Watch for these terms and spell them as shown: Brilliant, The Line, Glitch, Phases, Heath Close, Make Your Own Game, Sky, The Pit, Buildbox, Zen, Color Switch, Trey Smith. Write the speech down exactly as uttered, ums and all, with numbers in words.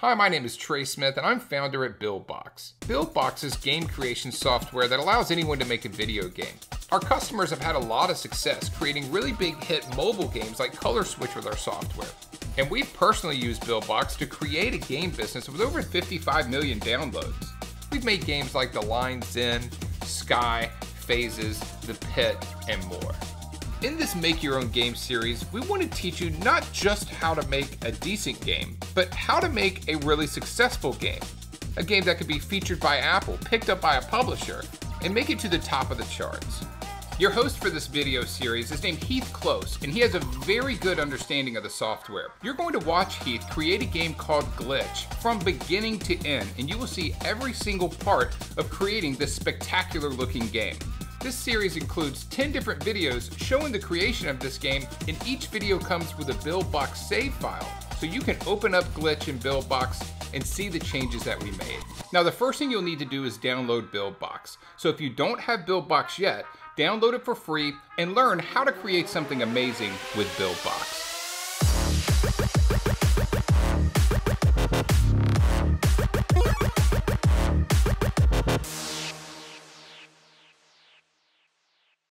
Hi, my name is Trey Smith and I'm founder at Buildbox. Buildbox is game creation software that allows anyone to make a video game. Our customers have had a lot of success creating really big hit mobile games like Color Switch with our software. And we personally use Buildbox to create a game business with over fifty-five million downloads. We've made games like The Line, Zen, Sky, Phases, The Pit, and more. In this Make Your Own Game series, we want to teach you not just how to make a decent game, but how to make a really successful game. A game that could be featured by Apple, picked up by a publisher, and make it to the top of the charts. Your host for this video series is named Heath Close, and he has a very good understanding of the software. You're going to watch Heath create a game called Glitch from beginning to end, and you will see every single part of creating this spectacular looking game. This series includes ten different videos showing the creation of this game, and each video comes with a Buildbox save file, so you can open up Glitch in Buildbox and see the changes that we made. Now, the first thing you'll need to do is download Buildbox. So if you don't have Buildbox yet, download it for free and learn how to create something amazing with Buildbox.